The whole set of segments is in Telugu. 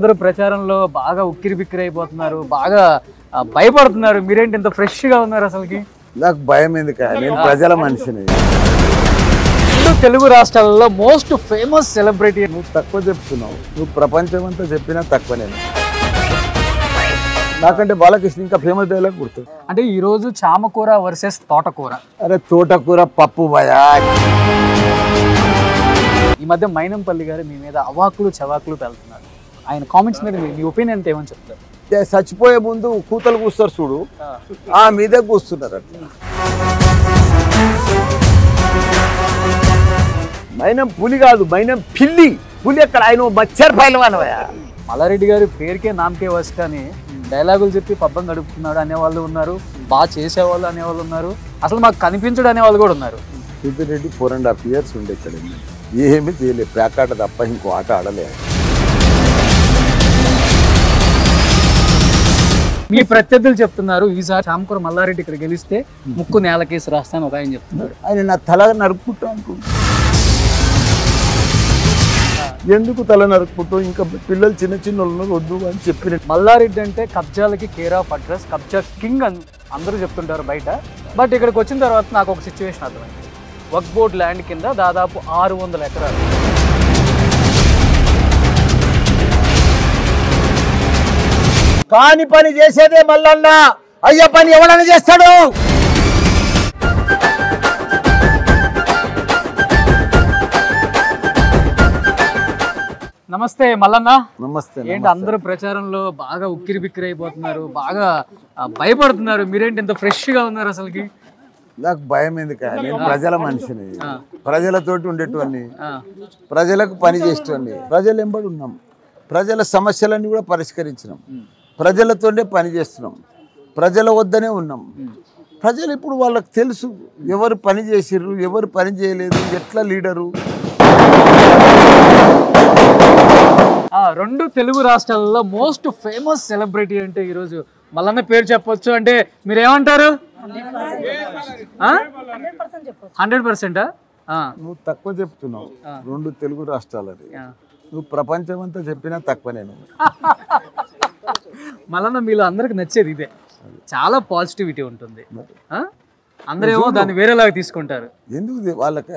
అందరూ ప్రచారంలో బాగా ఉక్కిరిబిక్కిరి అయిపోతున్నారు, బాగా భయపడుతున్నారు. మీరేంటి ఇంత ఫ్రెష్ గా ఉన్నారు? అసలుకి నాకు భయం ఎందుకు, నేను ప్రజల మనిషిని. తెలుగు రాష్ట్రాలలో మోస్ట్ ఫేమస్ సెలబ్రిటీ. నువ్వు తక్కువ చెప్తున్నావు, నువ్వు ప్రపంచం అంతా చెప్పినా తక్కువనే. నాకంటే బాలకృష్ణ ఇంకా ఫేమస్ డైలాగ్ గుర్తు. అంటే ఈ రోజు చామకూర వర్సెస్ తోటకూర. అరే తోటకూర పప్పు భయా. ఈ మధ్య మైనంపల్లి గారు మీ మీద అవాకులు చవాకులు పెళ్తున్నారు. ఆయన కామెంట్స్ మీద మీ ఒపీనియన్ అంటే ఏమని చెప్తారు? చచ్చిపోయే ముందు కూతలు కూస్తారు చూడు, ఆ మీదే కూస్తున్నారు. అట్లా మైనం పులి కాదు, మైనం పిల్లి. పులి అక్కడ ఆయన మచ్చర్ పైలవానవయ్యా. మల్లారెడ్డి గారి పేరుకే నామకే వస్ కానీ డైలాగులు చెప్పి పబ్బం గడుపుతున్నాడు అనేవాళ్ళు ఉన్నారు, బాగా చేసేవాళ్ళు అనేవాళ్ళు ఉన్నారు, అసలు మాకు కనిపించడు అనేవాళ్ళు కూడా ఉన్నారు. సిద్ధిరెడ్డి 4.5 years ఉండే ఇక్కడ, ఏమీ చేయలేదు. ప్యాకాట తప్ప ఇంకో ఆట ఆడలేదు. మీ ప్రత్యర్థులు చెప్తున్నారు ఈసారి చామకూర మల్లారెడ్డి ఇక్కడ గెలిస్తే ముక్కు నేల కేసు రాస్తాను ఒక ఆయన చెప్తున్నారు. ఆయన నా తల నరుపుకుంటా అనుకుంటున్నాను. ఎందుకు తల నరుపుకుంటాం? ఇంకా పిల్లలు చిన్న చిన్న వాళ్ళు వద్దు అని చెప్పిన. మల్లారెడ్డి అంటే కబ్జాలకి కేర్ ఆఫ్ అడ్రస్, కబ్జా కింగ్ అని అందరూ చెప్తుంటారు బయట. బట్ ఇక్కడికి వచ్చిన తర్వాత నాకు ఒక సిచ్యువేషన్ అర్థమైంది. వక్ బోర్డ్ ల్యాండ్ కింద దాదాపు 600 ఎకరాలు, కాని పని చేసేదే మల్లన్న. అయ్యా పని ఎవడని చేస్తాడు? నమస్తే మల్లన్న. నమస్తే. ఏంటి అందరూ ప్రచారంలో బాగా ఉక్కిరిబిక్కిరి అయిపోతున్నారు, బాగా భయపడుతున్నారు. మీరేంటి ఇంత ఫ్రెష్ గా ఉన్నారు? అసలుకి నాకు భయం ఎందుకు, నేను ప్రజల మనిషిని. ప్రజలతోటి ఉండేటోని, ప్రజలకు పని చేసేటోని, ప్రజలు వెంబడి ఉన్నాం, ప్రజల సమస్యలన్నీ కూడా పరిష్కరించినాం, ప్రజలతోనే పని చేస్తున్నాం, ప్రజల వద్దనే ఉన్నాం. ప్రజలు ఇప్పుడు వాళ్ళకి తెలుసు ఎవరు పని చేసిర్రు, ఎవరు పని చేయలేదు, ఎట్లా లీడరు. రెండు తెలుగు రాష్ట్రాలలో మోస్ట్ ఫేమస్ సెలబ్రిటీ అంటే ఈరోజు మల్లన్న పేరు చెప్పొచ్చు. అంటే మీరేమంటారు? 100%. నువ్వు తక్కువ చెప్తున్నావు. రెండు తెలుగు రాష్ట్రాలది నువ్వు ప్రపంచం అంతా చెప్పినా తక్కువ. నేను మల్లన్న మీలో అందరికి నచ్చేది ఇదే, చాలా పాజిటివిటీ ఉంటుంది. అందరేమో దాన్ని వేరేలాగా తీసుకుంటారు. ఎందుకు వాళ్ళకి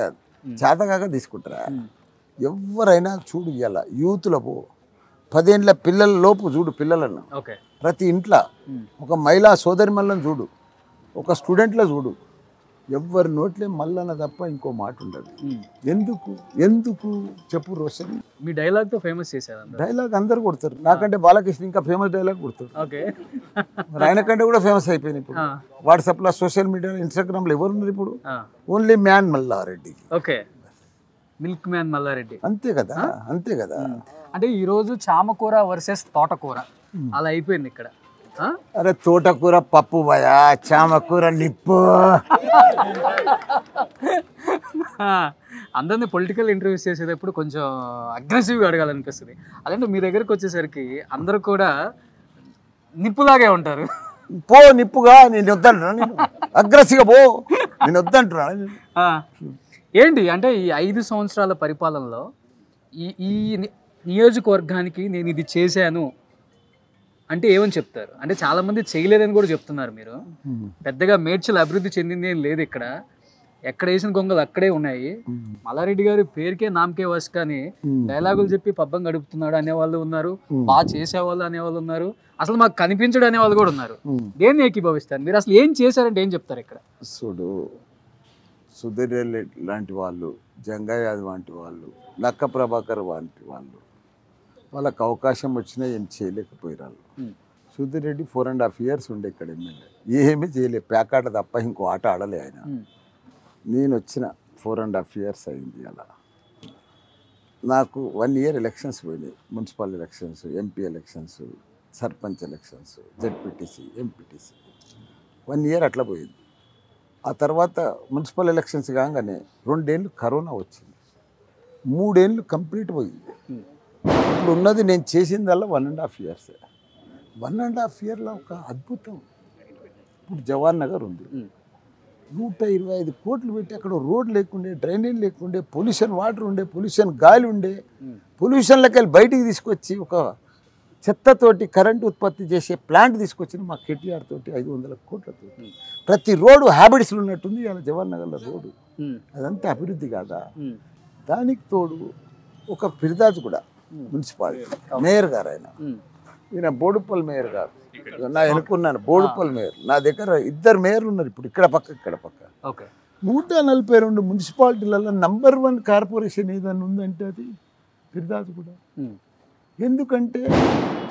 చేతగాక తీసుకుంటారా? ఎవరైనా చూడు, ఇవాళ యూత్లకు 10 ఏళ్ళ పిల్లల లోపు చూడు, పిల్లలను ప్రతి ఇంట్లో ఒక మహిళా సోదరి మల్లని చూడు, ఒక స్టూడెంట్లో చూడు, ఎవరి నోట్లే మల్లన్న తప్ప ఇంకో మాట ఉండదు. ఎందుకు ఎందుకు చెప్పు రోషన్? మీ డైలాగ్తో ఫేమస్ చేశారు. డైలాగ్ అందరు కొడతారు, నాకంటే బాలకృష్ణ ఇంకా ఫేమస్ డైలాగ్ కొడతారు. ఆయన కంటే కూడా ఫేమస్ అయిపోయింది ఇప్పుడు వాట్సాప్లో, సోషల్ మీడియాలో, ఇన్స్టాగ్రామ్లో. ఎవరున్నారు ఇప్పుడు? Only man Mallareddy. Okay, milk man Mallareddy. అంతే కదా, అంతే కదా. అంటే ఈరోజు చామకూర వర్సెస్ తోటకూర అలా అయిపోయింది ఇక్కడ. అరే తోటకూర పప్పు భయా, చామకూర నిప్పు. అందరినీ పొలిటికల్ ఇంటర్వ్యూస్ చేసేటప్పుడు కొంచెం అగ్రెసివ్గా అడగాలనిపిస్తుంది. అదేంటే మీ దగ్గరకు వచ్చేసరికి అందరు కూడా నిప్పులాగే ఉంటారు. పో నిప్పుగా, నేను వద్దంటున్నా, అగ్రెసివ్గా పో, నేను వద్దంటున్నా. ఏంటి అంటే ఈ 5 సంవత్సరాల పరిపాలనలో ఈ నియోజకవర్గానికి నేను ఇది చేశాను అంటే ఏమని చెప్తారు? అంటే చాలా మంది చేయలేదని కూడా చెప్తున్నారు. మీరు పెద్దగా మేడ్చల్ అభివృద్ధి చెందింది ఏం లేదు ఇక్కడ, ఎక్కడ వేసిన గొంగలు అక్కడే ఉన్నాయి. మల్లారెడ్డి గారి పేరుకే నామకే వస్ కానీ డైలాగులు చెప్పి పబ్బం గడుపుతున్నాడు అనేవాళ్ళు ఉన్నారు, బాగా చేసేవాళ్ళు అనేవాళ్ళు ఉన్నారు, అసలు మాకు కనిపించడు అనేవాళ్ళు కూడా ఉన్నారు. దేన్ని ఏకీభవిస్తారు మీరు? అసలు ఏం చేశారంటే ఏం చెప్తారు ఇక్కడ? చూడు, సుధీర్ లాంటి వాళ్ళు, జంగాయాద్ లాంటి వాళ్ళు, లక్క ప్రభాకర్ లాంటి వాళ్ళు, వాళ్ళకు అవకాశం వచ్చినా ఏం చేయలేకపోయారు. సుధీరెడ్డి 4.5 years ఉండే ఇక్కడ ఎమ్మెల్యే, ఏమీ చేయలేదు. ప్యాకాట తప్ప ఇంకో ఆట ఆడలే ఆయన. నేను వచ్చిన 4.5 years అయింది. అలా నాకు 1 year ఎలక్షన్స్ పోయినాయి, municipal elections, MP elections, sarpanch elections, ZPTC, MPTC, 1 year అట్లా పోయింది. ఆ తర్వాత మున్సిపల్ ఎలక్షన్స్ కాగానే 2 ఏళ్ళు కరోనా వచ్చింది, 3 ఏళ్ళు కంప్లీట్ పోయింది. ఇప్పుడు ఉన్నది నేను చేసిందల్లా 1.5 years. 1.5 yearలో ఒక అద్భుతం. ఇప్పుడు జవహర్ నగర్ ఉంది, 125 కోట్లు పెట్టి అక్కడ రోడ్ లేకుండే, డ్రైనేజ్ లేకుండే, పొల్యూషన్ వాటర్ ఉండే, పొల్యూషన్ గాలి ఉండే, పొల్యూషన్లకెళ్ళి బయటికి తీసుకొచ్చి ఒక చెత్తతోటి కరెంట్ ఉత్పత్తి చేసే ప్లాంట్ తీసుకొచ్చింది మా కేటీఆర్ తోటి 500 కోట్లతో. ప్రతి రోడ్డు హ్యాబిట్స్లు ఉన్నట్టుంది ఇవాళ జవహర్ నగర్లో రోడ్డు. అదంతా అభివృద్ధి కాదా? దానికి తోడు ఒక ఫిర్దాజ్ కూడా మున్సిపాలిటీ మేయర్ గారు, ఆయన ఈయన బోడుప్పల్ మేయర్ గారు, నా ఎన్నుకున్నాను బోడుప్పల్ మేయర్. నా దగ్గర ఇద్దరు మేయర్లు ఉన్నారు ఇప్పుడు, ఇక్కడ పక్క ఇక్కడ పక్క. 142 మున్సిపాలిటీలలో #1 కార్పొరేషన్ ఏదైనా ఉందంటే అది ఫిర్దాజ్ కూడా. ఎందుకంటే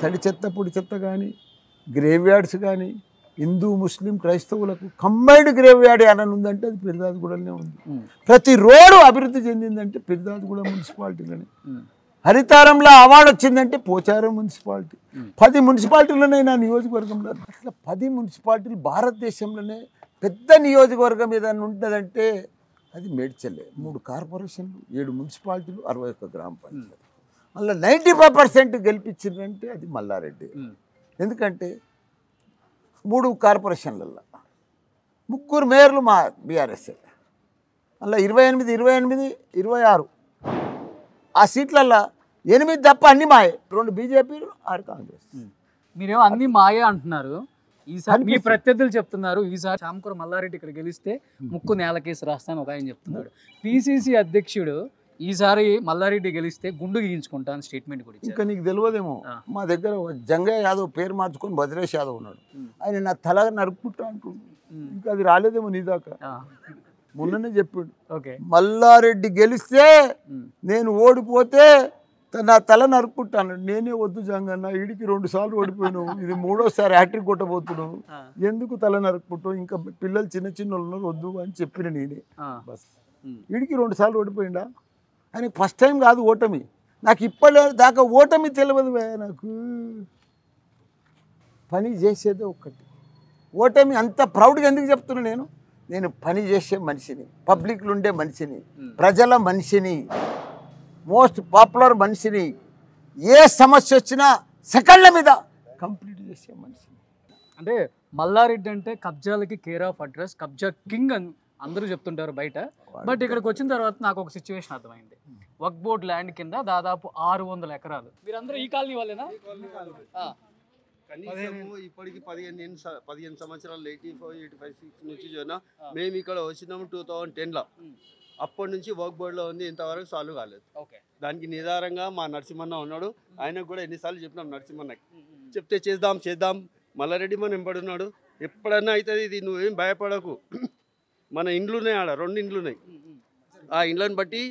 తడి చెత్త పొడి చెత్త కానీ, గ్రేవ్ యార్డ్స్ కానీ, హిందూ ముస్లిం క్రైస్తవులకు కంబైన్డ్ గ్రేవ్ యార్డ్ ఏమైనా ఉందంటే అది ఫిర్దాజ్గూడలోనే ఉంది. ప్రతి రోడ్డు అభివృద్ధి చెందిందంటే ఫిర్దాజ్గూడ మున్సిపాలిటీలోనే. హరితారంలో అవార్డు వచ్చిందంటే పోచారం మున్సిపాలిటీ. 10 మున్సిపాలిటీలోనే నా నియోజకవర్గంలో. అట్లా 10 మున్సిపాలిటీలు భారతదేశంలోనే. పెద్ద నియోజకవర్గం ఏదైనా ఉంటుందంటే అది మేడ్చల్లే. 3 కార్పొరేషన్లు, 7 మున్సిపాలిటీలు, 61 గ్రామ పంచాయతీలు. మళ్ళీ 95% గెలిపించిందంటే అది మల్లారెడ్డి. ఎందుకంటే 3 కార్పొరేషన్లల్లో 3 మేయర్లు మా బీఆర్ఎస్. మళ్ళీ 28, 26 ఆ సీట్లల్లో 8 తప్ప అన్ని మాయే. 2 బీజేపీ, 6 కాంగ్రెస్. మీరేమో అన్ని మాయే అంటున్నారు. ఈసారి మీ ప్రత్యర్థులు చెప్తున్నారు ఈసారి చామకూర మల్లారెడ్డి ఇక్కడ గెలిస్తే ముక్కు నేలకేసి రాస్తాను ఒక ఆయన చెప్తున్నాడు. పిసిసి అధ్యక్షుడు ఈసారి మల్లారెడ్డి గెలిస్తే గుండు గీయించుకుంటా స్టేట్మెంట్ కూడా. ఇంకా నీకు తెలియదేమో, మా దగ్గర జంగయ్య యాదవ్ పేరు మార్చుకొని భద్రేష్ యాదవ్ ఉన్నాడు. ఆయన నా తల నరుక్కుంటా అంటుంది. ఇంకా అది రాలేదేమో నీ దాకా. మొన్ననే చెప్పాడు మల్లారెడ్డి గెలిస్తే నేను ఓడిపోతే నా తల నరుక్కుంటాను. నేనే వద్దు జంగన్న, ఈడికి 2 సార్లు ఓడిపోయాను, ఇది 3వ సారి హ్యాట్రిక్ కొట్టబోతున్నాను, ఎందుకు తల నరుక్కుంటావు, ఇంకా పిల్లలు చిన్న చిన్న ఉన్నారు వద్దు అని చెప్పిన నేనే. బస్ ఈడికి 2 సార్లు ఓడిపోయిందా? ఆయన ఫస్ట్ టైం కాదు ఓటమి. నాకు ఇప్పటి దాకా ఓటమి తెలియదు. నాకు పని చేసేదే ఒక్కటి. ఓటమి అంత ప్రౌడ్గా ఎందుకు చెప్తున్నా నేను? నేను పని చేసే మనిషిని, పబ్లిక్లు ఉండే మనిషిని, ప్రజల మనిషిని, మోస్ట్ పాపులర్ మనిషిని, ఏ సమస్య వచ్చినా సెకండ్ల మీద కంప్లీట్ చేసే మనిషిని. అంటే మల్లారెడ్డి అంటే కబ్జాలకి కేర్ ఆఫ్ అడ్రస్, కబ్జా కింగ్ అని అందరూ చెప్తుంటారు బయట. బట్ ఇక్కడికి వచ్చిన తర్వాత నాకు ఒక సిచ్యువేషన్ అర్థమైంది. వక్ బోర్డ్ ల్యాండ్ కింద దాదాపు 600 ఎకరాలు. మీరందరూ ఈ కాలనీ వాళ్ళేనా? ఇప్పటికి 15 సంవత్సరాలు 85, 86 నుంచి చూసినా. మేము ఇక్కడ వచ్చినాము 2010లో. అప్పటి నుంచి వర్క్ బోర్డ్లో ఉంది, ఇంతవరకు సాల్వ్ కాలేదు. దానికి నిదారంగా మా నరసింహన్న ఉన్నాడు. ఆయనకు కూడా ఎన్నిసార్లు చెప్పినాం నరసింహన్నకి, చెప్తే చేద్దాం. మల్లారెడ్డి మనం ఎంపడున్నాడు, ఎప్పుడన్నా అవుతుంది ఇది, నువ్వేం భయపడకు. మన ఇండ్లున్నాయి ఆడ, 2 ఇండ్లున్నాయి. ఆ ఇండ్లను బట్టి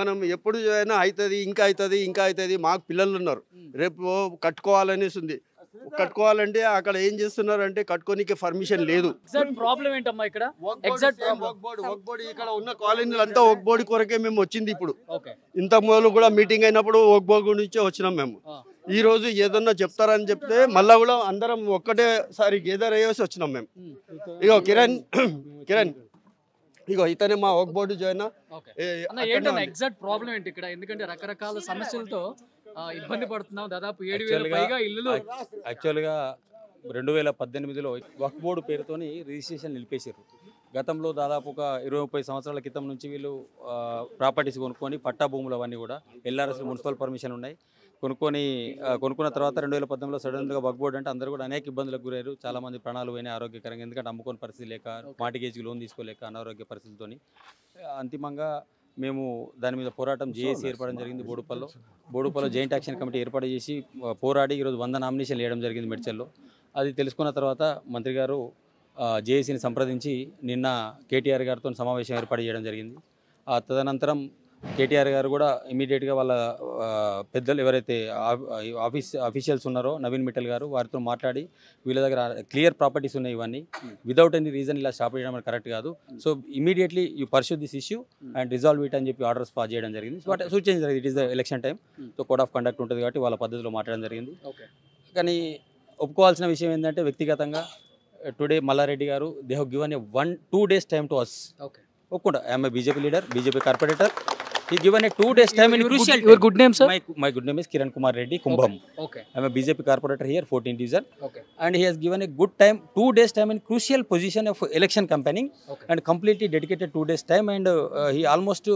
మనం ఎప్పుడు అయినా అవుతుంది, ఇంకా అవుతుంది. మాకు పిల్లలు ఉన్నారు, రేపు కట్టుకోవాలనేసి ఉంది. కట్టుకోవాలంటే అక్కడ ఏం చేస్తున్నారు అంటే కట్టుకోనికి పర్మిషన్ లేదు. ఇక్కడ ఉన్న కాలనీలు అంతా ఒక బోర్డు కొరకే మేము వచ్చింది. ఇప్పుడు ఇంత మొదలు కూడా మీటింగ్ అయినప్పుడు ఒక బోర్డు నుంచే వచ్చినాం మేము. ఈ రోజు ఏదన్నా చెప్తారని చెప్తే మళ్ళా కూడా అందరం ఒక్కటేసారి గేదర్ అయ్యేసి వచ్చినాం మేము. ఇగో కిరణ్ ఇగో ఇతనే మా ఒక బోర్డు జాయిన్. ఎగ్జాక్ట్ ప్రాబ్లం ఏంటి ఇక్కడ? ఎందుకంటే రకరకాల సమస్యలతో ఇబ్బంది పడుతున్నాం. దాదాపు 7,000 పైగా ఇల్లులు. యాక్చువల్గా 2018లో వక్ బోర్డు పేరుతోని రిజిస్ట్రేషన్ నిలిపేశారు. గతంలో దాదాపు ఒక 20-30 సంవత్సరాల క్రితం నుంచి వీళ్ళు ప్రాపర్టీస్ కొనుక్కొని, పట్టా భూములు అవన్నీ కూడా ఎల్ఆర్ఎస్ మున్సిపల్ పర్మిషన్ ఉన్నాయి, కొనుక్కున్న తర్వాత 2019లో సడన్గా వక్ బోర్డు అంటే అందరూ కూడా అనేక ఇబ్బందులకు గురయ్యారు. చాలా మంది ప్రాణాలు పోయినాయి ఆరోగ్యకరంగా, ఎందుకంటే అమ్ముకోని పరిస్థితి లేక, మార్టిగేజ్ లోన్ తీసుకోలేక, అనారోగ్య పరిస్థితులతోని. అంతిమంగా మేము దాని మీద పోరాటం జేఏసీ ఏర్పడడం జరిగింది. బోడుపల్లో జాయింట్ యాక్షన్ కమిటీ ఏర్పాటు చేసి పోరాడి ఈరోజు 100 నామినేషన్లు వేయడం జరిగింది మేడ్చల్లో. అది తెలుసుకున్న తర్వాత మంత్రి గారు జేఏసీని సంప్రదించి నిన్న కేటీఆర్ గారితో సమావేశం ఏర్పాటు చేయడం జరిగింది. ఆ తదనంతరం కేటీఆర్ గారు కూడా ఇమీడియట్గా వాళ్ళ పెద్దలు ఎవరైతే ఆఫీషియల్స్ ఉన్నారో, నవీన్ మిట్టల్ గారు, వారితో మాట్లాడి వీళ్ళ దగ్గర క్లియర్ ప్రాపర్టీస్ ఉన్నాయి, ఇవన్నీ వితౌట్ ఎనీ రీజన్ ఇలా స్టాప్ చేయడం కరెక్ట్ కాదు. So immediately you pursue this issue and resolve it అని చెప్పి ఆర్డర్స్ పాస్ చేయడం జరిగింది. బట్ సూచించడం జరిగింది, it is the election time, so code of conduct ఉంటుంది కాబట్టి వాళ్ళ పద్ధతిలో మాట్లాడడం జరిగింది. కానీ ఒప్పుకోవాల్సిన విషయం ఏంటంటే, వ్యక్తిగతంగా టుడే మల్లారెడ్డి గారు they have given a 1-2 days time to us. ఒప్పుకుంటా, I'm a BJP leader, BJP corporator. He given a 2 days time in crucial. Your good name, sir? My good name is Kiran Kumar Reddy, Kumbham. Okay. I am a BJP corporator here, 14th division. Okay. And he has given a good time, 2 days time in crucial position of election campaigning. Okay. And completely dedicated 2 days time, and he almost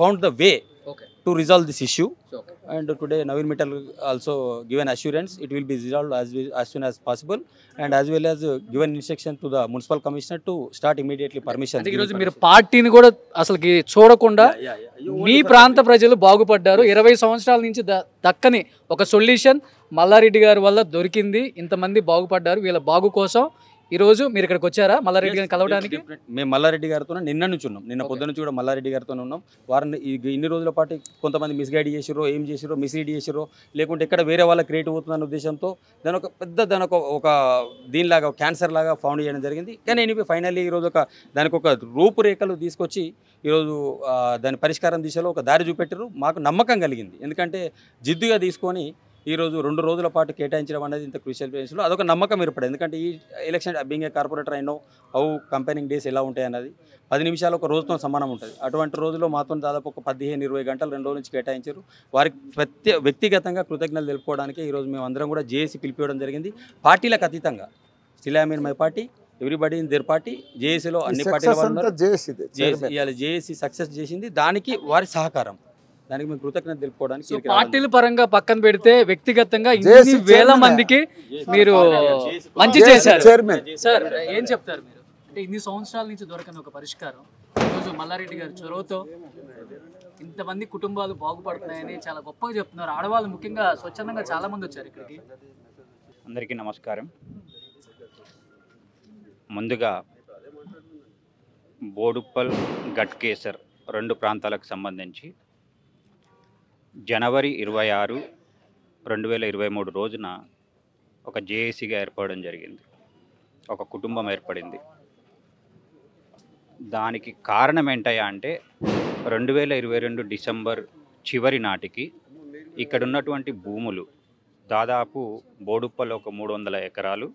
found the way. Okay. to resolve this issue. Sure. And today Naveen Mittal also given assurance it will be resolved as soon as possible, and as well as given instruction to the municipal commissioner to start immediately permission. I think ఈరోజు మీరు పార్టీని కూడా అసలు చూడకుండా మీ ప్రాంత ప్రజలు బాగుపడ్డారు. 20 సంవత్సరాల నుంచి దక్కని ఒక సొల్యూషన్ మల్లారెడ్డి గారి వల్ల దొరికింది. ఇంతమంది బాగుపడ్డారు. వీళ్ళ బాగు కోసం ఈ రోజు మీరు ఇక్కడికి వచ్చారా మల్లారెడ్డి గారిని కలవడానికి? మేము మల్లారెడ్డి గారితో నిన్న నుంచి ఉన్నాం. నిన్న పొద్దు నుంచి కూడా మల్లారెడ్డి గారితో ఉన్నాం. వారిని ఇన్ని రోజుల పాటు కొంతమంది మిస్గైడ్ చేసిరో ఏం చేసిరో మిస్లీడ్ చేసిరో లేకుంటే ఇక్కడ వేరే వాళ్ళ క్రియేట్ అవుతుందన్న ఉద్దేశంతో దాని ఒక పెద్ద ఒక దీనిలాగా క్యాన్సర్ లాగా ఫౌండ్ చేయడం జరిగింది. కానీ ఎనిపి ఫైనల్లీ ఈరోజు ఒక దానికి ఒక రూపురేఖలు తీసుకొచ్చి ఈరోజు దాని పరిష్కారం దిశలో ఒక దారి చూపెట్టారు. మాకు నమ్మకం కలిగింది. ఎందుకంటే జిద్దుగా తీసుకొని ఈ రోజు 2 రోజుల పాటు కేటాయించడం అనేది ఇంత క్రూషియల్ ప్లేస్లో అదొక నమ్మకం ఏర్పడింది. ఎందుకంటే ఈ ఎలక్షన్ బీయింగ్ ఏ కార్పొరేటర్ అయినో అవు కంపెనీ డేస్ ఎలా ఉంటాయి అన్నది 10 నిమిషాలు ఒక రోజుతో సమానం ఉంటుంది. అటువంటి రోజులో మాతో దాదాపు ఒక 15-20 గంటలు 2 రోజుల నుంచి కేటాయించారు. వారికి వ్యక్తిగతంగా కృతజ్ఞతలు తెలుపుకోవడానికి ఈరోజు మేము అందరం కూడా జేఏసీ పిలిపివ్వడం జరిగింది. పార్టీలకు అతీతంగా still I mean my party everybody in their party జేఏసీలో అన్ని పార్టీల వాళ్ళు ఇవాళ జేఏసీ సక్సెస్ చేసింది. దానికి వారి సహకారం దానికి మేము కృతజ్ఞత తెలుపుకోవడానికి పార్టీల పరంగా పక్కన పెడితే వ్యక్తిగతంగా ఇన్ని వేల మందికి మీరు మంచి చేశారు. సార్ ఏం చెప్తారు మీరు? అంటే ఇన్ని సంవత్సరాల నుంచి దొరకని ఒక పరిష్కారం ఈరోజు మల్లారెడ్డి గారి చొరవతో ఇంతమంది కుటుంబాలు బాగుపడుతున్నాయని చాలా గొప్పగా చెప్తున్నారు. ఆడవాళ్ళు ముఖ్యంగా స్వచ్ఛందంగా చాలా మంది వచ్చారు ఇక్కడికి. అందరికీ నమస్కారం. ముందుగా బోడుప్పల్ గట్కేసర్ 2 ప్రాంతాలకు సంబంధించి జనవరి 26, 2023 రోజున ఒక జేఏసీగా ఏర్పడడం జరిగింది. ఒక కుటుంబం ఏర్పడింది. దానికి కారణం ఏంటయ్యా అంటే 2022 డిసెంబర్ చివరి నాటికి ఇక్కడ ఉన్నటువంటి భూములు దాదాపు బోడుప్పలో ఒక 300 ఎకరాలు,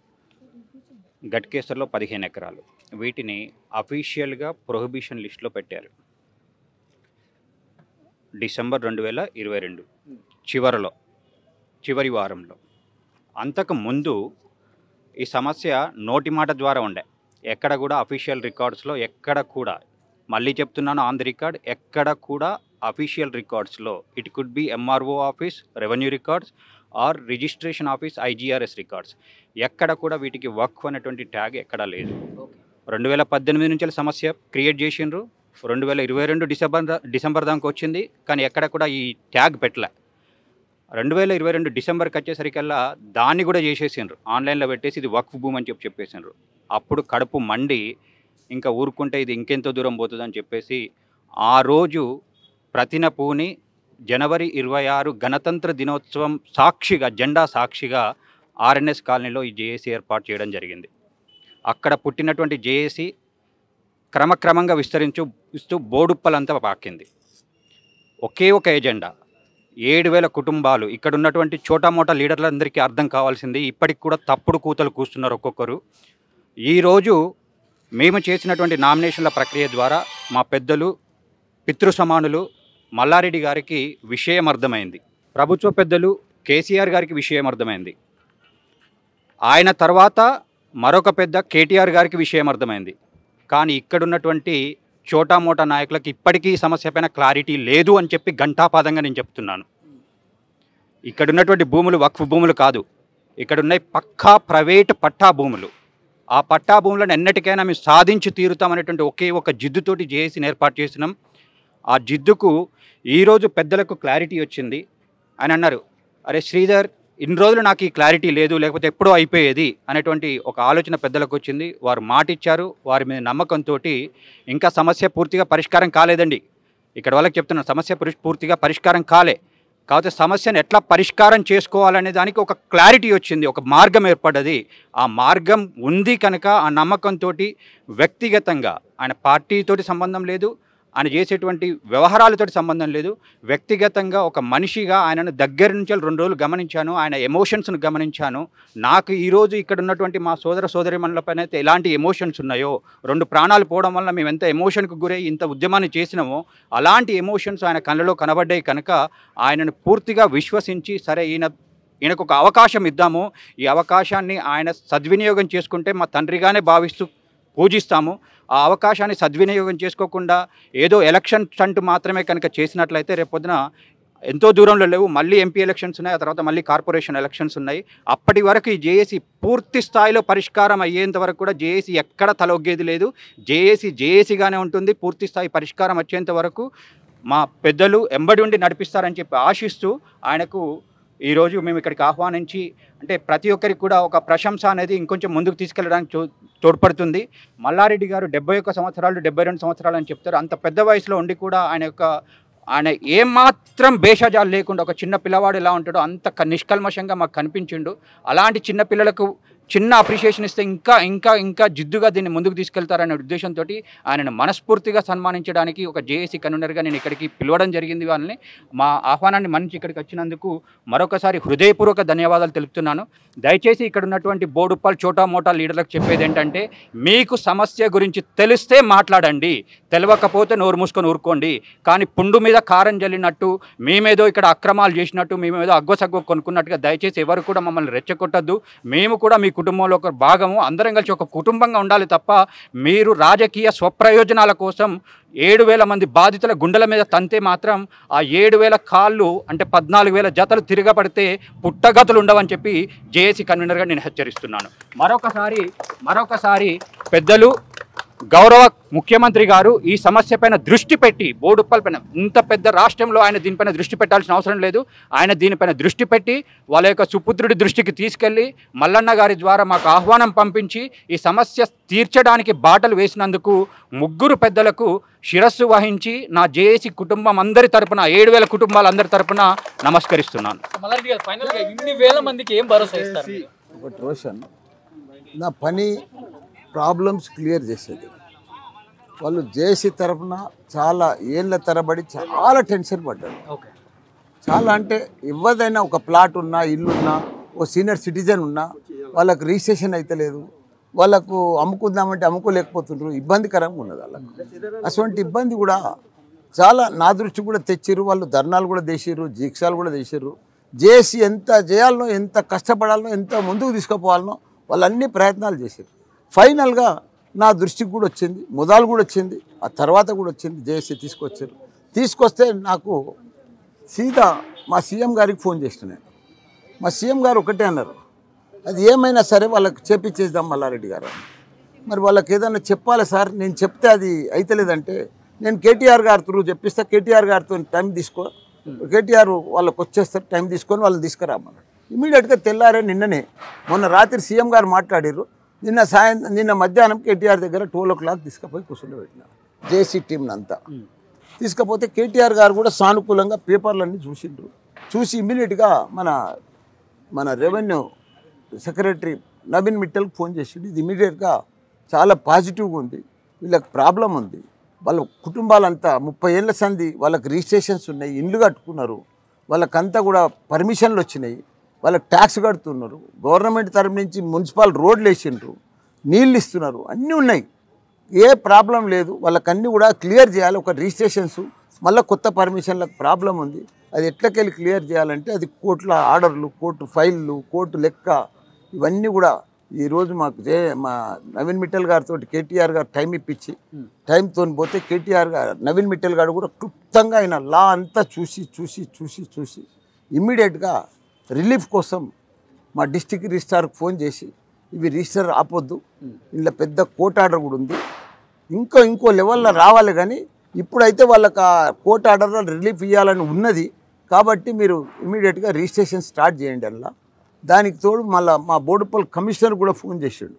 గట్కేసర్లో 15 ఎకరాలు వీటిని అఫీషియల్గా ప్రొహిబిషన్ లిస్టులో పెట్టారు. డిసెంబర్ 2022 చివరిలో చివరి వారంలో. అంతకుముందు ఈ సమస్య నోటి మాట ద్వారా ఉండే ఎక్కడ కూడా అఫీషియల్ రికార్డ్స్లో ఎక్కడ కూడా మళ్ళీ చెప్తున్నాను ఆన్ ది రికార్డ్ ఎక్కడ కూడా అఫీషియల్ రికార్డ్స్లో it could be MRO office revenue records or registration office IGRS records ఎక్కడ కూడా వీటికి వర్క్ అనేటువంటి ట్యాగ్ ఎక్కడా లేదు. 2018 నుంచి సమస్య క్రియేట్ చేసిండ్రు. 2022 డిసెంబర్ దాకా వచ్చింది కానీ ఎక్కడ కూడా ఈ ట్యాగ్ పెట్టలే. 2022 డిసెంబర్కి వచ్చేసరికల్లా దాన్ని కూడా చేసేసిండ్రు. ఆన్లైన్లో పెట్టేసి ఇది వక్ఫ్ భూమి అని చెప్పేసిండ్రు. అప్పుడు కడుపు మండి ఇంకా ఊరుకుంటే ఇది ఇంకెంతో దూరం పోతుందని చెప్పేసి ఆ రోజు ప్రతినపూని జనవరి 26 గణతంత్ర దినోత్సవం సాక్షిగా జెండా సాక్షిగా ఆర్ఎన్ఎస్ కాలనీలో ఈ జేఏసీ ఏర్పాటు చేయడం జరిగింది. అక్కడ పుట్టినటువంటి జేఏసీ క్రమక్రమంగా విస్తూ బోడుప్పలంతా పాకింది. ఒకే ఒక ఎజెండా 7,000 కుటుంబాలు ఇక్కడ ఉన్నటువంటి చోటామోటా లీడర్లందరికీ అర్థం కావాల్సింది. ఇప్పటికి కూడా తప్పుడు కూతలు కూస్తున్నారు ఒక్కొక్కరు. ఈరోజు మేము చేసినటువంటి నామినేషన్ల ప్రక్రియ ద్వారా మా పెద్దలు పితృసమానులు మల్లారెడ్డి గారికి విషయం అర్థమైంది. ప్రభుత్వ పెద్దలు కేసీఆర్ గారికి విషయం అర్థమైంది. ఆయన తర్వాత మరొక పెద్ద కేటీఆర్ గారికి విషయం అర్థమైంది. కానీ ఇక్కడున్నటువంటి చోటామోటా నాయకులకు ఇప్పటికీ ఈ సమస్య పైన క్లారిటీ లేదు అని చెప్పి ఘంటాపాదంగా నేను చెప్తున్నాను. ఇక్కడున్నటువంటి భూములు వక్ఫ్ భూములు కాదు. ఇక్కడున్నాయి పక్కా ప్రైవేటు పట్టా భూములు. ఆ పట్టా భూములను ఎన్నటికైనా మేము సాధించి తీరుతామనేటువంటి ఒకే ఒక జిద్దుతోటి జేఏసీని ఏర్పాటు చేసినాం. ఆ జిద్దుకు ఈరోజు పెద్దలకు క్లారిటీ వచ్చింది. ఆయన అన్నారు, అరే శ్రీధర్ ఇన్ని రోజులు నాకు ఈ క్లారిటీ లేదు లేకపోతే ఎప్పుడో అయిపోయేది అనేటువంటి ఒక ఆలోచన పెద్దలకు వచ్చింది. వారు మాట ఇచ్చారు. వారి మీద నమ్మకంతో ఇంకా సమస్య పూర్తిగా పరిష్కారం కాలేదండి. ఇక్కడ వాళ్ళకి చెప్తున్నాను సమస్య పూర్తిగా పరిష్కారం కాలే. కాకపోతే సమస్యను ఎట్లా పరిష్కారం చేసుకోవాలనే దానికి ఒక క్లారిటీ వచ్చింది. ఒక మార్గం ఏర్పడ్డది. ఆ మార్గం ఉంది కనుక ఆ నమ్మకంతో వ్యక్తిగతంగా ఆయన పార్టీతోటి సంబంధం లేదు, ఆయన చేసేటువంటి వ్యవహారాలతో సంబంధం లేదు. వ్యక్తిగతంగా ఒక మనిషిగా ఆయనను దగ్గర నుంచి 2 రోజులు గమనించాను. ఆయన ఎమోషన్స్ను గమనించాను. నాకు ఈరోజు ఇక్కడ ఉన్నటువంటి మా సోదర సోదరిమణులపైన అయితే ఎలాంటి ఎమోషన్స్ ఉన్నాయో 2 ప్రాణాలు పోవడం వల్ల మేము ఎంత ఎమోషన్కు గురై ఇంత ఉద్యమాన్ని చేసినామో అలాంటి ఎమోషన్స్ ఆయన కళ్ళలో కనబడ్డాయి. కనుక ఆయనను పూర్తిగా విశ్వసించి సరే ఈయనకు ఒక అవకాశం ఇద్దాము, ఈ అవకాశాన్ని ఆయన సద్వినియోగం చేసుకుంటే మా తండ్రిగానే భావిస్తూ పూజిస్తాము ఆ అవకాశాన్ని సద్వినియోగం చేసుకోకుండా ఏదో ఎలక్షన్ స్టంట్ మాత్రమే కనుక చేసినట్లయితే రేపొద్దున ఎంతో దూరంలో లేవు మళ్ళీ ఎంపీ ఎలక్షన్స్ ఉన్నాయి ఆ తర్వాత మళ్ళీ కార్పొరేషన్ ఎలక్షన్స్ ఉన్నాయి అప్పటి వరకు ఈ జేఏసీ పూర్తి స్థాయిలో పరిష్కారం అయ్యేంత వరకు కూడా జేఏసీ ఎక్కడ తలొగ్గేది లేదు జేఏసీ జేఏసీగానే ఉంటుంది పూర్తి స్థాయి పరిష్కారం వచ్చేంత వరకు మా పెద్దలు ఎంబడి ఉండి నడిపిస్తారని చెప్పి ఆశిస్తూ ఆయనకు ఈ రోజు మేము ఇక్కడికి ఆహ్వానించి అంటే ప్రతి ఒక్కరికి కూడా ఒక ప్రశంస అనేది ఇంకొంచెం ముందుకు తీసుకెళ్ళడానికి తోడ్పడుతుంది మల్లారెడ్డి గారు 71 సంవత్సరాలు 72 సంవత్సరాలు అని చెప్తారు అంత పెద్ద వయసులో ఉండి కూడా ఆయన ఏమాత్రం భేషజాలు లేకుండా ఒక చిన్న పిల్లవాడు ఎలా ఉంటాడో అంత నిష్కల్మషంగా మాకు కనిపించిండు అలాంటి చిన్న పిల్లలకు చిన్న అప్రిషియేషన్ ఇస్తే ఇంకా ఇంకా ఇంకా జిద్దుగా దీన్ని ముందుకు తీసుకెళ్తారనే ఉద్దేశంతో ఆయనను మనస్ఫూర్తిగా సన్మానించడానికి ఒక జేఏసీ కన్వీనర్గా నేను ఇక్కడికి పిలవడం జరిగింది వాళ్ళని మా ఆహ్వానాన్ని మన్నించి ఇక్కడికి వచ్చినందుకు మరొకసారి హృదయపూర్వక ధన్యవాదాలు తెలుపుతున్నాను దయచేసి ఇక్కడ ఉన్నటువంటి బోడుప్పల్ చోటా మోటా లీడర్లకు చెప్పేది ఏంటంటే మీకు సమస్య గురించి తెలిస్తే మాట్లాడండి తెలియకపోతే నోరు మూసుకొని ఊరుకోండి కానీ పుండు మీద కారం జల్లినట్టు మేమేదో ఇక్కడ అక్రమాలు చేసినట్టు మేమేదో అగ్గసగ్గ కొనుక్కున్నట్టుగా దయచేసి ఎవరు కూడా మమ్మల్ని రెచ్చగొట్టద్దు మేము కూడా మీ కుటుంబంలో ఒక భాగము అందరం కలిసి ఒక కుటుంబంగా ఉండాలి తప్ప మీరు రాజకీయ స్వప్రయోజనాల కోసం 7,000 మంది బాధితుల గుండెల మీద తంతే మాత్రం ఆ 7,000 కాళ్ళు అంటే 14,000 జతలు తిరగబడితే పుట్టగతులు ఉండవని చెప్పి జేఏసీ కన్వీనర్గా నేను హెచ్చరిస్తున్నాను మరొకసారి పెద్దలు గౌరవ ముఖ్యమంత్రి గారు ఈ సమస్య పైన దృష్టి పెట్టి బోడుప్పల్ పైన ఇంత పెద్ద రాష్ట్రంలో ఆయన దీనిపైన దృష్టి పెట్టాల్సిన అవసరం లేదు ఆయన దీనిపైన దృష్టి పెట్టి వాళ్ళ యొక్క సుపుత్రుడి దృష్టికి తీసుకెళ్ళి మల్లన్న గారి ద్వారా మాకు ఆహ్వానం పంపించి ఈ సమస్య తీర్చడానికి బాటలు వేసినందుకు ముగ్గురు పెద్దలకు శిరస్సు వహించి నా జేఏసీ కుటుంబం అందరి తరపున 7,000 కుటుంబాలందరి తరపున నమస్కరిస్తున్నాను ప్రాబ్లమ్స్ క్లియర్ చేసేది వాళ్ళు జేసీ తరఫున చాలా ఏళ్ళ తరబడి చాలా టెన్షన్ పడ్డారు చాలా అంటే ఎవరిదైనా ఒక ప్లాట్ ఉన్నా ఇల్లున్నా ఓ సీనియర్ సిటిజన్ ఉన్నా వాళ్ళకు రిజిస్ట్రేషన్ అయితే లేదు వాళ్ళకు అమ్ముకుందామంటే అమ్ముకోలేకపోతుండ్రు ఇబ్బందికరంగా ఉన్నది వాళ్ళకు అటువంటి ఇబ్బంది కూడా చాలా నా దృష్టి కూడా తెచ్చిర్రు వాళ్ళు ధర్నాలు కూడా చేసిర్రు జీక్షాలు కూడా చేసిర్రు జేసీ ఎంత చేయాలనో ఎంత కష్టపడాలనో ఎంత ముందుకు తీసుకుపోవాలనో వాళ్ళు అన్ని ప్రయత్నాలు చేశారు ఫైనల్గా నా దృష్టికి కూడా వచ్చింది ముదాలు కూడా వచ్చింది ఆ తర్వాత కూడా వచ్చింది జేఏసీ తీసుకొచ్చారు తీసుకొస్తే నాకు సీదా మా సీఎం గారికి ఫోన్ చేసిన నేను మా సీఎం గారు ఒకటే అన్నారు అది ఏమైనా సరే వాళ్ళకి చేపించేద్దాం మల్లారెడ్డి గారు మరి వాళ్ళకి ఏదైనా చెప్పాలి సార్ నేను చెప్తే అది అయితలేదంటే నేను కేటీఆర్ గారితో చెప్పిస్తే కేటీఆర్ గారితో టైం తీసుకో కేటీఆర్ వాళ్ళకి వచ్చేస్తారు టైం తీసుకొని వాళ్ళని తీసుకురామన్నారు ఇమీడియట్గా తెల్లారే నిన్ననే మొన్న రాత్రి సీఎం గారు మాట్లాడారు నిన్న మధ్యాహ్నం కేటీఆర్ దగ్గర 12 o'clock తీసుకుపోయి కూర్చుండబెట్టిన జేసీ టీంని అంతా తీసుకపోతే కేటీఆర్ గారు కూడా సానుకూలంగా పేపర్లన్నీ చూసిండ్రు చూసి ఇమ్మీడియట్గా మన రెవెన్యూ సెక్రటరీ నవీన్ మిట్టల్కి ఫోన్ చేసిండు ఇది ఇమీడియట్గా చాలా పాజిటివ్గా ఉంది వీళ్ళకి ప్రాబ్లం ఉంది వాళ్ళ కుటుంబాలంతా 30 ఏళ్ళ సంది వాళ్ళకి రిజిస్ట్రేషన్స్ ఉన్నాయి ఇండ్లు కట్టుకున్నారు వాళ్ళకంతా కూడా పర్మిషన్లు వచ్చినాయి వాళ్ళకి ట్యాక్స్ కడుతున్నారు గవర్నమెంట్ తరపు నుంచి మున్సిపల్ రోడ్లు వేసిండ్రు నీళ్ళు ఇస్తున్నారు అన్నీ ఉన్నాయి ఏ ప్రాబ్లం లేదు వాళ్ళకన్నీ కూడా క్లియర్ చేయాలి ఒక రిజిస్ట్రేషన్స్ మళ్ళీ కొత్త పర్మిషన్లకు ప్రాబ్లం ఉంది అది ఎట్లకెళ్ళి క్లియర్ చేయాలంటే అది కోర్టుల ఆర్డర్లు కోర్టు ఫైళ్ళు కోర్టు లెక్క ఇవన్నీ కూడా ఈరోజు మా నవీన్ మిట్టల్ గారితో కేటీఆర్ గారు టైం ఇప్పించి టైంతో పోతే కేటీఆర్ గారు నవీన్ మిట్టల్ గారు కూడా క్లుప్తంగా ఆయన లా అంతా చూసి చూసి చూసి చూసి ఇమ్మీడియట్గా రిలీఫ్ కోసం మా డిస్టిక్ రిజిస్ట్రార్కి ఫోన్ చేసి ఇవి రిజిస్టర్ ఆపొద్దు ఇందులో పెద్ద కోర్ట్ ఆర్డర్ కూడా ఉంది ఇంకో లెవెల్లో రావాలి కానీ ఇప్పుడైతే వాళ్ళకి ఆ కోర్ట్ ఆర్డర్లో రిలీఫ్ ఇవ్వాలని ఉన్నది కాబట్టి మీరు ఇమీడియట్గా రిజిస్ట్రేషన్ స్టార్ట్ చేయండి అలా దానికి తోడు మళ్ళీ మా బోడుప్పల్ కమిషనర్ కూడా ఫోన్ చేసాడు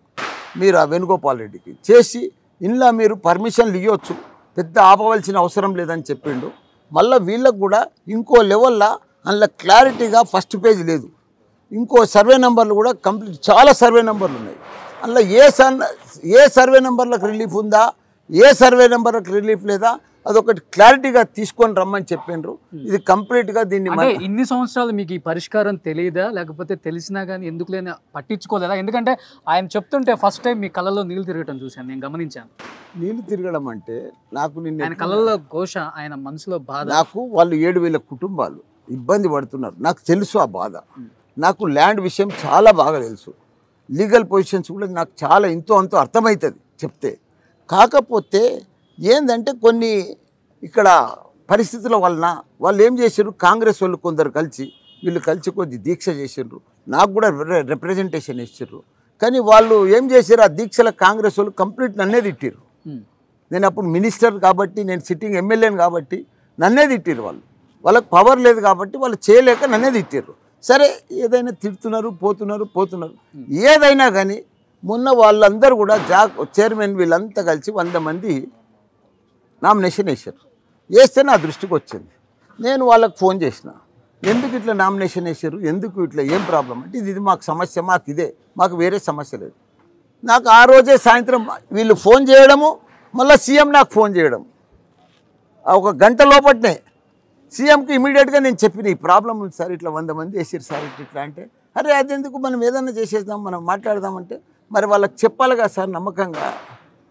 మీరు ఆ వేణుగోపాల్ రెడ్డికి చేసి ఇందులో మీరు పర్మిషన్లు ఇవ్వచ్చు పెద్ద ఆపవలసిన అవసరం లేదని చెప్పిండు మళ్ళీ వీళ్ళకు కూడా ఇంకో లెవెల్లో అందులో క్లారిటీగా ఫస్ట్ పేజ్ లేదు ఇంకో సర్వే నెంబర్లు కూడా కంప్లీట్ చాలా సర్వే నెంబర్లు ఉన్నాయి అందులో ఏ సర్వే నెంబర్లకు రిలీఫ్ ఉందా ఏ సర్వే నెంబర్లకు రిలీఫ్ లేదా అదొకటి క్లారిటీగా తీసుకొని రమ్మని చెప్పిండ్రు ఇది కంప్లీట్గా దీన్ని ఇన్ని సంవత్సరాలు మీకు ఈ పరిష్కారం తెలియదా లేకపోతే తెలిసినా కానీ ఎందుకు లేని పట్టించుకోలేదా ఎందుకంటే ఆయన చెప్తుంటే ఫస్ట్ టైం మీ కళ్ళలో నీళ్ళు తిరగటం చూశాను నేను గమనించాను నీళ్ళు తిరగడం అంటే నాకు ఆయన కళ్ళల్లో ఘోష ఆయన మనసులో బాధ నాకు వాళ్ళు 7,000 కుటుంబాలు ఇబ్బంది పడుతున్నారు నాకు తెలుసు ఆ బాధ నాకు ల్యాండ్ విషయం చాలా బాగా తెలుసు లీగల్ పొజిషన్స్ కూడా నాకు చాలా ఎంతో అంతో అర్థమవుతుంది చెప్తే కాకపోతే ఏందంటే కొన్ని ఇక్కడ పరిస్థితుల వల్న వాళ్ళు ఏం చేశారు కాంగ్రెస్ వాళ్ళు కొందరు కలిసి వీళ్ళు కలిసి కొద్ది దీక్ష చేశారు నాకు కూడా రిప్రజెంటేషన్ ఇచ్చారు కానీ వాళ్ళు ఏం చేశారు ఆ దీక్షల కాంగ్రెస్ వాళ్ళు కంప్లీట్ నన్నే తిట్టారు నేను అప్పుడు మినిస్టర్ కాబట్టి నేను సిట్టింగ్ ఎమ్మెల్యేని కాబట్టి నన్నే తిట్టారు వాళ్ళు వాళ్ళకి పవర్ లేదు కాబట్టి వాళ్ళు చేయలేక నన్నే తిట్టారు సరే ఏదైనా తిడుతున్నారు పోతున్నారు పోతున్నారు ఏదైనా కానీ మొన్న వాళ్ళందరూ కూడా జాక్ చైర్మన్ వీళ్ళంతా కలిసి 100 మంది నామినేషన్ వేశారు వేస్తే నా దృష్టికి వచ్చింది నేను వాళ్ళకి ఫోన్ చేసిన ఎందుకు ఇట్లా నామినేషన్ వేశారు ఎందుకు ఇట్లా ఏం ప్రాబ్లం అంటే ఇది మాకు సమస్య మాకు ఇదే మాకు వేరే సమస్య లేదు నాకు ఆ రోజే సాయంత్రం వీళ్ళు ఫోన్ చేయడము మళ్ళీ సీఎం నాకు ఫోన్ చేయడం ఒక గంట లోపట్నే సీఎంకి ఇమీడియట్గా నేను చెప్పిన ఈ ప్రాబ్లం ఉంది సార్ ఇట్లా 100 మంది వేసారు సార్ ఇట్లా అంటే అరే అదెందుకు మనం ఏదైనా చేసేద్దాం మనం మాట్లాడదామంటే మరి వాళ్ళకి చెప్పాలి కదా సార్ నమ్మకంగా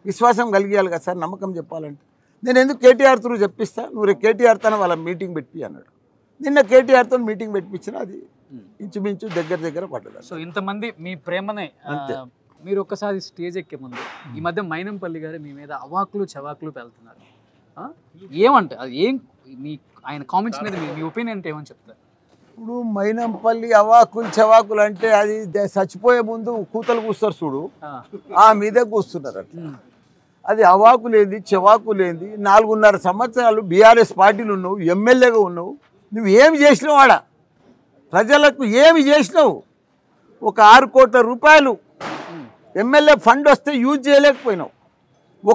విశ్వాసం కలిగేయాలి కదా సార్ నమ్మకం చెప్పాలంటే నేను ఎందుకు కేటీఆర్ త్రూ చెప్పిస్తా నువ్వు కేటీఆర్తో వాళ్ళ మీటింగ్ పెట్టి అన్నాడు నిన్న కేటీఆర్తో మీటింగ్ పెట్టించిన అది ఇంచుమించు దగ్గర పడ్డదా సో ఇంతమంది మీ ప్రేమనే అంతే మీరు ఒక్కసారి స్టేజ్ ఎక్కే ముందు ఈ మధ్య మైనంపల్లి గారు మీ మీద అవాకులు చవాకులు పెళ్తున్నారు ఏమంటే అది ఏం మీ ఆయన కామెంట్స్ మీద మీ ఒపీనియన్ అంటే ఏమని చెప్తారు ఇప్పుడు మైనంపల్లి అవాకులు చవాకులు అంటే అది చచ్చిపోయే ముందు కూతలు కూస్తారు చూడు ఆ మీదే కూస్తున్నారు అట్లా అది అవాకులేంది చవాకులేంది 4.5 సంవత్సరాలు బీఆర్ఎస్ పార్టీలు ఉన్నావు ఎమ్మెల్యేగా ఉన్నావు నువ్వు ఏమి చేసినావు ఆడ ప్రజలకు ఏమి చేసినావు ఒక 6 కోట్ల రూపాయలు ఎమ్మెల్యే ఫండ్ వస్తే యూజ్ చేయలేకపోయినావు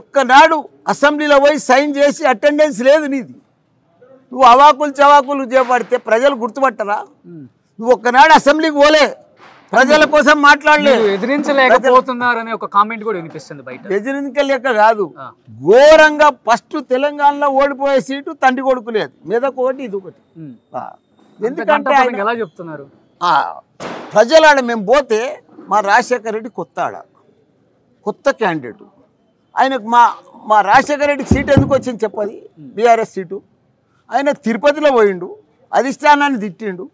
ఒక్కనాడు అసెంబ్లీలో పోయి సైన్ చేసి అటెండెన్స్ లేదు నీది నువ్వు అవాకులు చవాకులు చేపడితే ప్రజలు గుర్తుపట్టరా నువ్వు ఒక్కనాడు అసెంబ్లీకి పోలే ప్రజల కోసం మాట్లాడలేదు ఎదిరించలేకపోతున్నారనే ఒక కామెంట్ కూడా వినిపిస్తుంది బయట ఎదిరించలేక కాదు ఘోరంగా ఫస్ట్ తెలంగాణలో ఓడిపోయే సీటు తండ్రి కొడుకులేదు మీద ఒకటి ఇది ఒకటి ఎందుకంటే ఆయన ఎలా చెప్తున్నారు ప్రజలాడ మేము పోతే మా రాజశేఖర రెడ్డి కొత్త క్యాండిడేట్ ఆయనకు మా రాజశేఖర రెడ్డికి సీట్ ఎందుకు వచ్చింది చెప్పాలి బీఆర్ఎస్ సీటు ఆయన తిరుపతిలో పోయిండు అధిష్టానాన్ని తిట్టిండు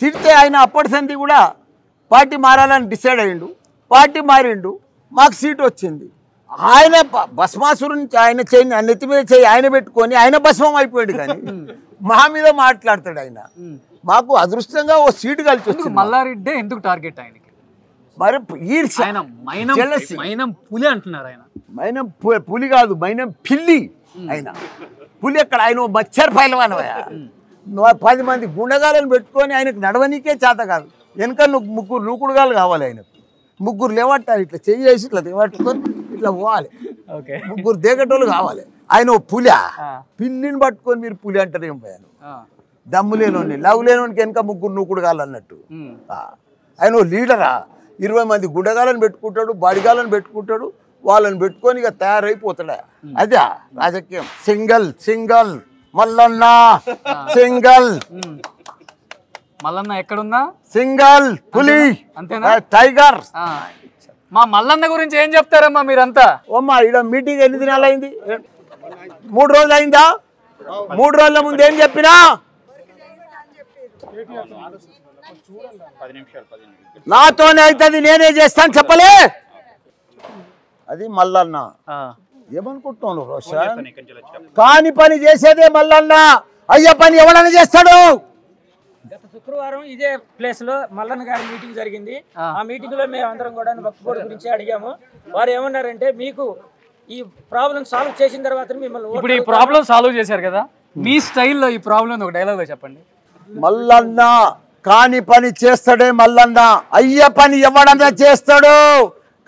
తిడితే ఆయన అప్పటి సంధి కూడా పార్టీ మారాలని డిసైడ్ అయ్యిండు పార్టీ మారిండు మాకు సీటు వచ్చింది ఆయన భస్మాసురుని ఆయన చేయి నెత్తి మీద చేయి ఆయన పెట్టుకొని ఆయన భస్మం అయిపోయాడు కానీ మా మీద మాట్లాడతాడు ఆయన మాకు అదృష్టంగా ఓ సీటు కలిసి వచ్చింది మల్లారెడ్డి ఎందుకు టార్గెట్ ఆయనకి మరి పులి అంటున్నారు ఆయన మైనం పులి కాదు మైనం పిల్లి ఆయన పులి అక్కడ ఆయన మచ్చర్ పైలవానవయ్యా 10 మంది గుండగాలను పెట్టుకొని ఆయనకు నడవనీకే చేత కాదు వెనక ముగ్గురు నూకుడుగాలు కావాలి ఆయనకు ముగ్గురు లేవట్టాలి ఇట్లా చేసి ఇట్లా లేవట్టుకొని ఇట్లా పోవాలి ముగ్గురు దేగటోళ్ళు కావాలి ఆయన ఓ పులి పిల్లిని పట్టుకొని మీరు పులి అంటారు ఏం పోయాను దమ్ము లేనోడిని లవ్ లేనోడికి వెనక ముగ్గురు నూకుడుగాలు అన్నట్టు ఆయన ఓ లీడరా 20 మంది గుండగాలను పెట్టుకుంటాడు బాడిగాలను పెట్టుకుంటాడు వాళ్ళని పెట్టుకొని ఇక తయారైపోతాడా అదే రాజకీయం single single Mallanna single Mallanna ఎక్కడున్నా సింగల్ పులి అంతేనా టైగర్ మా మల్లన్న గురించి ఏం చెప్తారమ్మా మీరంతా ఓమ్మా ఇక్కడ మీటింగ్ ఎన్ని దినాలు అయింది 3 రోజులు అయిందా 3 రోజుల ముందు ఏం చెప్పినా నాతోనే అవుతుంది నేనే చేస్తాను చెప్పలే అది మల్లన్న ఏమనుకుంటున్నాను రోషన్ కాని పని చేసేదే మల్లన్న అయ్యే పని ఎవడన్నా చేస్తాడు గత శుక్రవారం ఇదే ప్లేస్ లో మల్లన్న గారి మీటింగ్ జరిగింది ఆ మీటింగ్ లో మేము అందరం కూడా భక్తి బోర్డు గురించి అడిగాము వారు ఏమన్నారంటే మీకు ఈ ప్రాబ్లం సాల్వ్ చేసిన తర్వాత మిమ్మల్ని ఇప్పుడు ఈ ప్రాబ్లం సాల్వ్ చేశారు కదా మీ స్టైల్లో ఈ ప్రాబ్లం ఒక డైలాగ్ లో చెప్పండి మల్లన్న కాని పని చేస్తాడే మల్లన్న అయ్య పని ఎవడన్నా చేస్తాడు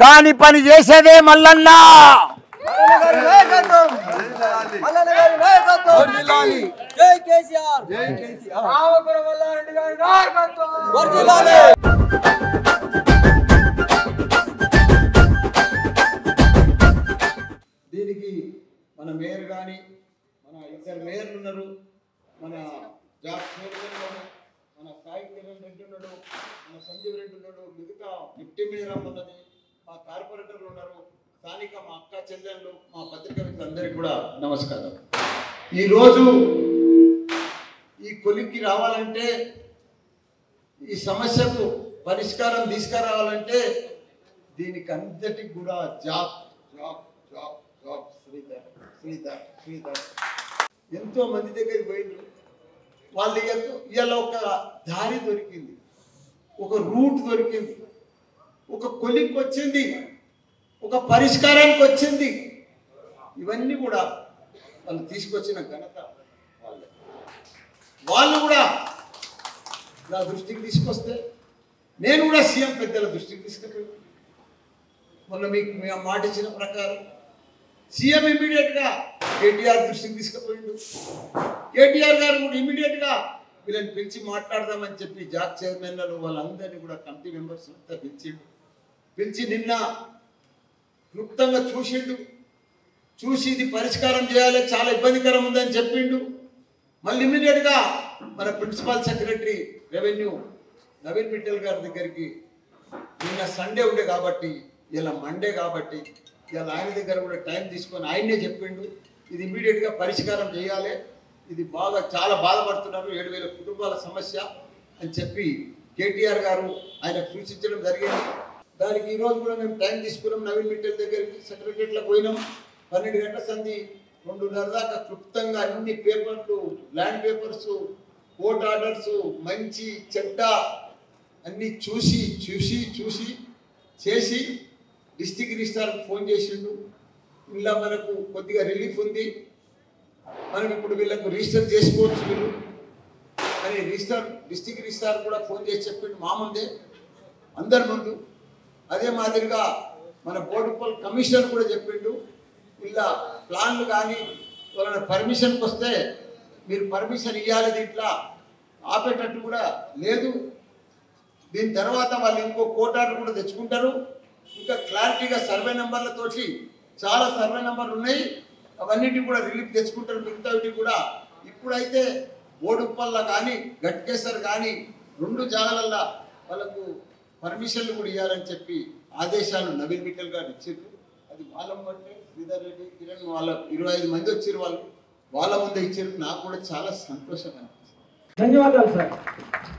కాని పని చేసేదే మల్లన్న జై కేసీఆర్ జై కేసీఆర్ దీనికి మన మేయర్ గాని మన ఇద్దరు మేయర్లు ఉన్నారు మన జాక్ మన సాయి కిరణ్ రెడ్డి ఉన్నాడు మన సంజీవ్ రెడ్డి ఉన్నాడు మిగతా డిప్యూటీ మేయర్ ఉన్నది మా కార్పొరేటర్లు ఉన్నారు స్థానిక మా అక్క చెల్లెళ్ళు మా పత్రికలందరికీ కూడా నమస్కారం ఈరోజు ఈ కొలిక్కి రావాలంటే ఈ సమస్యకు పరిష్కారం తీసుకురావాలంటే దీనికి అందరికి కూడా జాక్ ఎంతో మంది దగ్గరికి పోయిండ్రు, వాళ్ళు ఇవాళ ఒక దారి దొరికింది, ఒక రూట్ దొరికింది, ఒక కొలికి వచ్చింది, ఒక పరిష్కారానికి వచ్చింది. ఇవన్నీ కూడా వాళ్ళు తీసుకొచ్చిన ఘనత వాళ్ళే. వాళ్ళు కూడా నా దృష్టికి తీసుకొస్తే నేను కూడా సీఎం పెద్దల దృష్టికి తీసుకెళ్ళాను. మొన్న మీకు మేము మాట ఇచ్చిన ప్రకారం సీఎం ఇమీడియట్గా కేటీఆర్ దృష్టికి తీసుకుపోయిండు. కేటీఆర్ గారు కూడా ఇమీడియట్గా వీళ్ళని పిలిచి మాట్లాడదామని చెప్పి జాక్ చైర్మన్లను వాళ్ళందరినీ కూడా కమిటీ మెంబర్స్ అంతా పిలిచిండు. పిలిచి నిన్న క్లుప్తంగా చూసిండు, చూసి ఇది పరిష్కారం చేయాలి, చాలా ఇబ్బందికరం ఉందని చెప్పిండు. మళ్ళీ ఇమీడియట్గా మన principal secretary revenue Naveen Mittal గారి దగ్గరికి, నిన్న సండే ఉండే కాబట్టి ఇలా మండే కాబట్టి ఇలా ఆయన దగ్గర కూడా టైం తీసుకొని ఆయనే చెప్పిండు ఇది ఇమీడియట్గా పరిష్కారం చేయాలి, ఇది బాగా చాలా బాధపడుతున్నారు 7000 కుటుంబాల సమస్య అని చెప్పి కేటీఆర్ గారు ఆయన సూచించడం జరిగింది. దానికి ఈరోజు కూడా మేము టైం తీసుకున్నాం, నవీన్ మిట్టల్ దగ్గరికి సెక్రటరేట్లకు పోయినాం. 12 గంటల సంధి 2:30 దాకా క్లుప్తంగా అన్ని పేపర్లు, ల్యాండ్ పేపర్స్, కోర్ట్ ఆర్డర్స్, మంచి చెడ్డ అన్నీ చూసి చూసి చూసి చేసి డిస్టిక్ రిజిస్ట్రార్కి ఫోన్ చేసిండు. ఇలా మనకు కొద్దిగా రిలీఫ్ ఉంది, మనం ఇప్పుడు వీళ్ళకు రిజిస్టర్ చేసుకోవచ్చు వీళ్ళు అని డిస్టిక్ రిజిస్ట్రార్ కూడా ఫోన్ చేసి చెప్పిండు మా ముందే, అందరి ముందు. అదే మాదిరిగా మన బోడుప్పల్ కమిషనర్ కూడా చెప్పిండు ఇలా ప్లాన్లు కానీ వాళ్ళ పర్మిషన్కి వస్తే మీరు పర్మిషన్ ఇవ్వాలి, దీంట్లో ఆపేటట్టు కూడా లేదు. దీని తర్వాత వాళ్ళు ఇంకో కోర్ట్ ఆర్డర్ కూడా తెచ్చుకుంటారు. ఇంకా క్లారిటీగా సర్వే నెంబర్లతోటి చాలా సర్వే నెంబర్లు ఉన్నాయి, అవన్నిటి కూడా రిలీఫ్ తెచ్చుకుంటారు. మిగతావి కూడా ఇప్పుడైతే బోడుప్పల్లా కానీ గట్కేసర్ కానీ 2 జాగాలల్లో వాళ్ళకు పర్మిషన్లు కూడా ఇవ్వాలని చెప్పి ఆదేశాలు నవీన్ మిట్టల్ గారు ఇచ్చారు. అది వాళ్ళం అంటే శ్రీధర్ రెడ్డి, కిరణ్ వాళ్ళ 25 మంది వచ్చారు, వాళ్ళు వాళ్ళ ముందే ఇచ్చారు. నాకు కూడా చాలా సంతోషం అనిపిస్తుంది. ధన్యవాదాలు సార్.